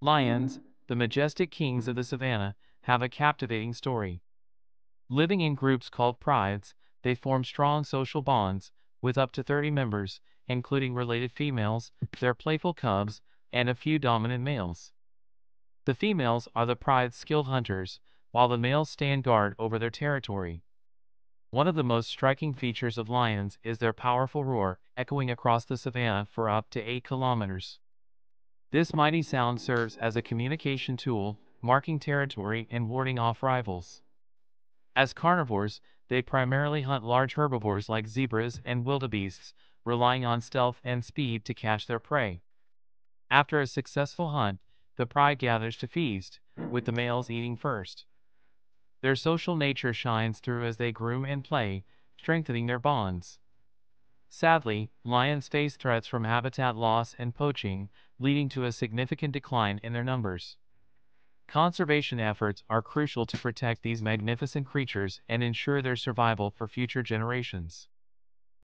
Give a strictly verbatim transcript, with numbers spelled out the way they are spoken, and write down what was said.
Lions, the majestic kings of the savanna, have a captivating story. Living in groups called prides, they form strong social bonds, with up to thirty members, including related females, their playful cubs, and a few dominant males. The females are the pride's skilled hunters, while the males stand guard over their territory. One of the most striking features of lions is their powerful roar, echoing across the savanna for up to eight kilometers. This mighty sound serves as a communication tool, marking territory and warding off rivals. As carnivores, they primarily hunt large herbivores like zebras and wildebeests, relying on stealth and speed to catch their prey. After a successful hunt, the pride gathers to feast, with the males eating first. Their social nature shines through as they groom and play, strengthening their bonds. Sadly, lions face threats from habitat loss and poaching, leading to a significant decline in their numbers. Conservation efforts are crucial to protect these magnificent creatures and ensure their survival for future generations.